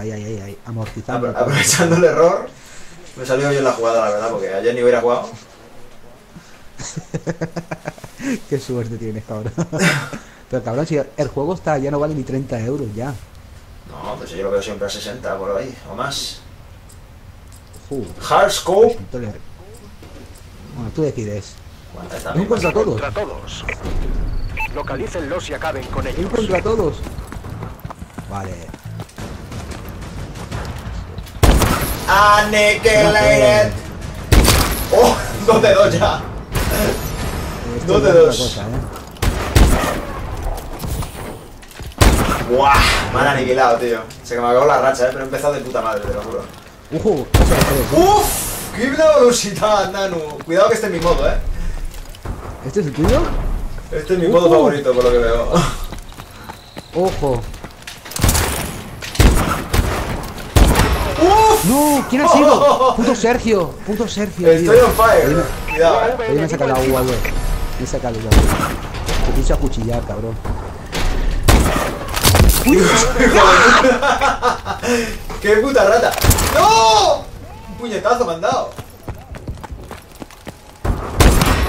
Ahí, ahí, ahí, amortizando. Aprovechando el error, me salió bien la jugada, la verdad, porque ayer ni hubiera jugado. Qué suerte tienes, cabrón. Pero cabrón, si el juego está, ya no vale ni 30 euros ya. No, pues yo lo veo siempre a 60 por ahí, o más. Hardscope. Bueno, tú decides. Un contra todos. Localícenlos y acaben con ellos. Un contra todos. Vale. Aniquilated. Oh, 2 de 2 ya. 2 de 2. Guau, me han aniquilado, tío. Se que me acabó la racha, pero he empezado de puta madre, te lo juro. ¡Uf! ¡Qué velocidad, Nanu! Cuidado que este es mi modo, ¿eh? ¿Este es el tuyo? Este es mi modo favorito, por lo que veo. ¡Ojo! ¡Uf! ¡No! ¿Quién ha sido? ¡Puto Sergio! ¡Puto Sergio! ¡Estoy on fire! Cuidado, eh. Ahí me saca la uva, güey. Me saca la uva. Te pienso acuchillar, cabrón. ¡Qué puta rata! ¡No! Un puñetazo me han dado.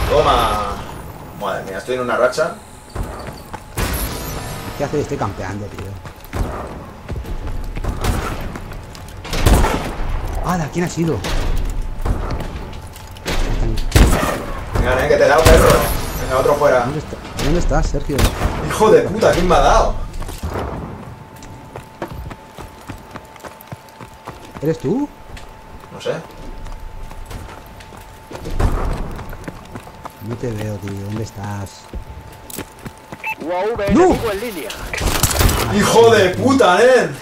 Toma. Madre mía, estoy en una racha. ¿Qué haces? Estoy campeando, tío. ¡Hala! ¿Quién ha sido? Venga, nen, que te he dado, perro. Venga, otro fuera. ¿Dónde estás, Sergio? ¡Hijo de puta! ¿Quién me ha dado? ¿Eres tú? No sé. No te veo, tío. ¿Dónde estás? ¡No! En línea. ¡Hijo de puta, nen!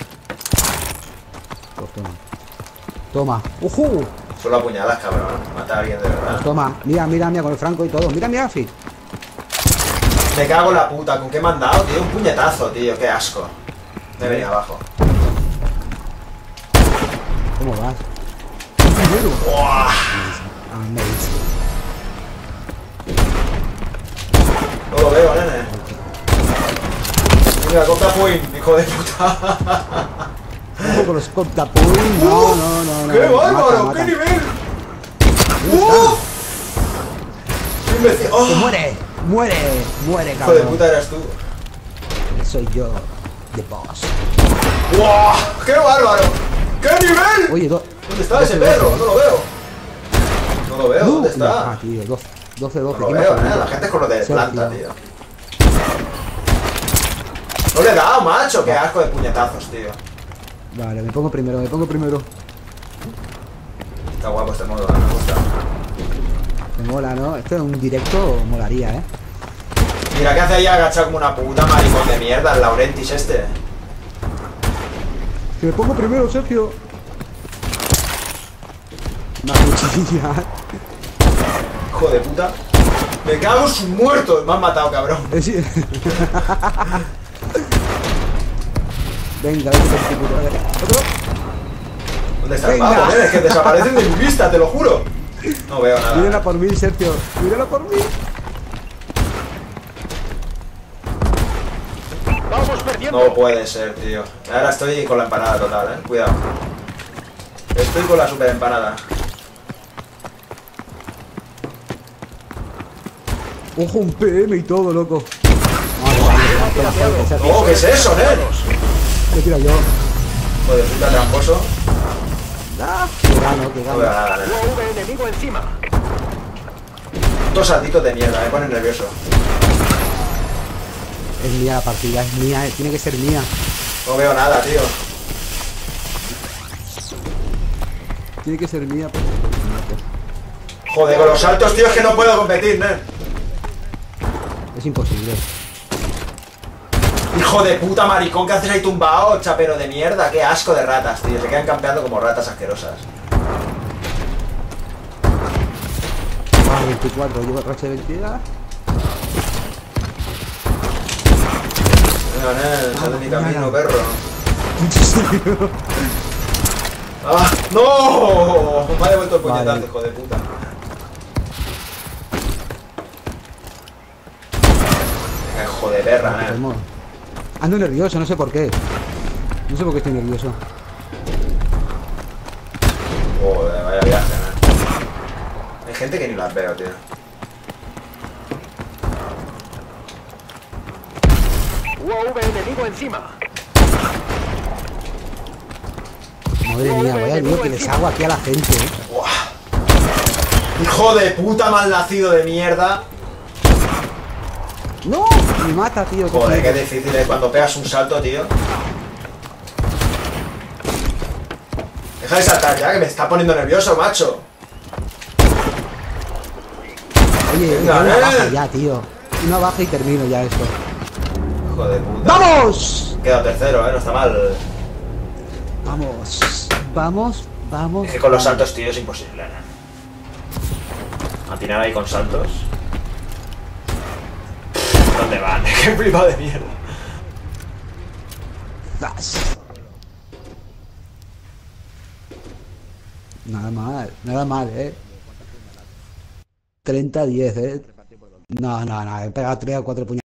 Pues toma. Toma. ¡Ujú! Solo apuñalas, cabrón. Mata a alguien de verdad. Pues toma. Mira, mira, mira, con el Franco y todo. Mira mi outfit. Me cago en la puta. ¿Con qué me han dado, tío? Un puñetazo, tío. Qué asco. Me venía abajo. ¿Cómo vas? No lo veo, nene. Mira, conta point, hijo de puta. ¿Cómo con los conta point? No, no, no, no. ¡Qué bárbaro! ¡Qué nivel! ¡Uf! ¡Muere! ¡Muere! ¡Muere, cabrón! Hijo de puta eras tú. Soy yo, The Boss. ¡Wow! ¡Qué bárbaro! ¡Qué nivel! Oye, ¿dónde está ese perro? No lo veo. No lo veo, ¿dónde está? Ah, tío, 12, 12. No lo veo, nada, la gente es con lo de planta, tío. No le he dado, macho, qué asco de puñetazos, tío. Vale, me pongo primero, me pongo primero. Está guapo este modo, me gusta. Me mola, ¿no? Esto en un directo molaría, ¿eh? Mira, ¿qué hace ahí agachado como una puta maricón de mierda el Laurentis este? Que me pongo primero, Sergio. Una cuchilla. Hijo de puta. Me cago en sus muertos. Me han matado, cabrón. Venga, ¿otro? ¿Dónde está el pavo? Es que desaparecen de mi vista, te lo juro. No veo nada. Mírala por mí, Sergio. Mírala por mí. No puede ser, tío. Ahora estoy con la empanada total, eh. Cuidado. Estoy con la super empanada. Ojo, un PM y todo, loco. ¡Oh, qué es eso, eh! Me tira yo. Joder, puta tramposo. Que gano, que gano. Enemigo encima. Dos saltitos de mierda, me ponen nervioso. Es mía la partida, es mía, tiene que ser mía. No veo nada, tío. Tiene que ser mía. Pues... Joder, con los saltos, tío, es que no puedo competir, ¿eh? Es imposible. Hijo de puta maricón, ¿qué haces ahí tumbado, chapero de mierda? Qué asco de ratas, tío. Se quedan campeando como ratas asquerosas. Ah, 24, llevo racha de 22. No, sal de mi camino, perro. ¡Ah! ¡No! Me ha devuelto el puñetazo, vale. Hijo de puta. Venga, hijo de perra, Ando nervioso, no sé por qué. No sé por qué estoy nervioso. Joder, vaya viaje, ¿eh? Hay gente que ni las veo, tío. UAV enemigo encima. Madre mía, vaya lío que les hago aquí a la gente, ¿eh? Uah. Hijo de puta malnacido de mierda. No, me mata, tío. Joder, qué difícil es cuando pegas un salto, tío. Deja de saltar ya, que me está poniendo nervioso, macho. Oye, venga, una baja ya, tío. Una baja y termino ya esto. Hijo de puta. ¡Vamos! Queda tercero, no está mal. Vamos, vamos, vamos. Es que con los saltos, tío, es imposible, ¿no? Atinar ahí con saltos. ¿Dónde van? ¡Qué flipado de mierda! Nada mal, ¿eh? 30-10, ¿eh? No, he pegado 3 o 4 puñales.